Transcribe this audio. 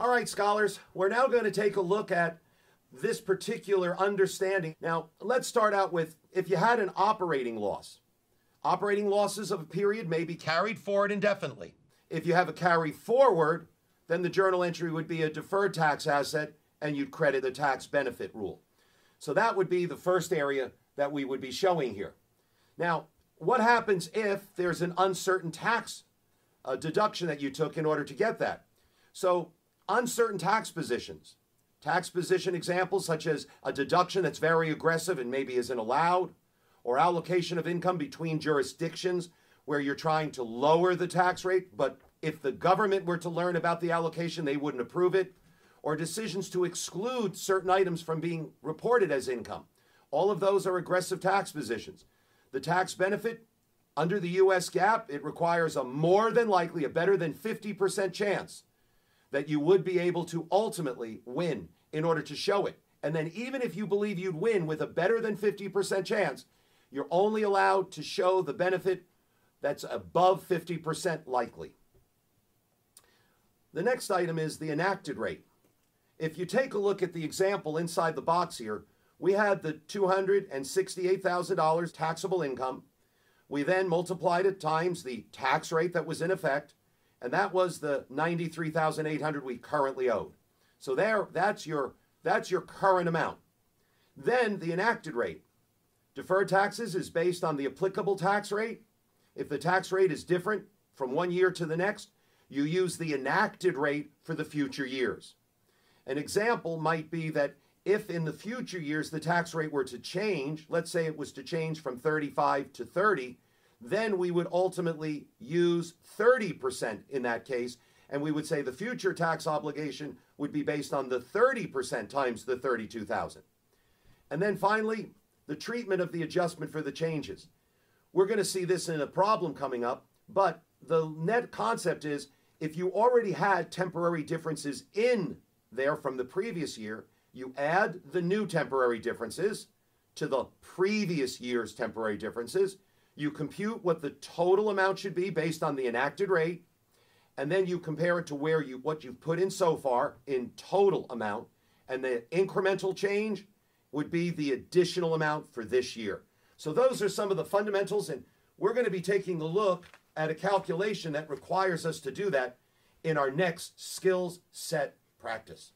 All right, scholars, we're now going to take a look at this particular understanding. Now, let's start out with if you had an operating loss. Operating losses of a period may be carried forward indefinitely. If you have a carry forward, then the journal entry would be a deferred tax asset and you'd credit the tax benefit rule. So that would be the first area that we would be showing here. Now, what happens if there's an uncertain tax deduction that you took in order to get that? So, uncertain tax positions. Tax position examples such as a deduction that's very aggressive and maybe isn't allowed, or allocation of income between jurisdictions where you're trying to lower the tax rate, but if the government were to learn about the allocation, they wouldn't approve it, or decisions to exclude certain items from being reported as income. All of those are aggressive tax positions. The tax benefit, under the U.S. GAAP, it requires a more than likely, a better than 50% chance that you would be able to ultimately win in order to show it. And then even if you believe you'd win with a better than 50% chance, you're only allowed to show the benefit that's above 50% likely. The next item is the enacted rate. If you take a look at the example inside the box here, we had the $268,000 taxable income. We then multiplied it times the tax rate that was in effect, and that was the $93,800 we currently owed. So there, that's your current amount. Then the enacted rate. Deferred taxes is based on the applicable tax rate. If the tax rate is different from one year to the next, you use the enacted rate for the future years. An example might be that if in the future years the tax rate were to change, let's say it was to change from 35 to 30, then we would ultimately use 30% in that case, and we would say the future tax obligation would be based on the 30% times the $32,000. And then finally, the treatment of the adjustment for the changes. We're going to see this in a problem coming up, but the net concept is if you already had temporary differences in there from the previous year, you add the new temporary differences to the previous year's temporary differences. You compute what the total amount should be based on the enacted rate, and then you compare it to what you've put in so far in total amount, and the incremental change would be the additional amount for this year. So those are some of the fundamentals, and we're going to be taking a look at a calculation that requires us to do that in our next skills set practice.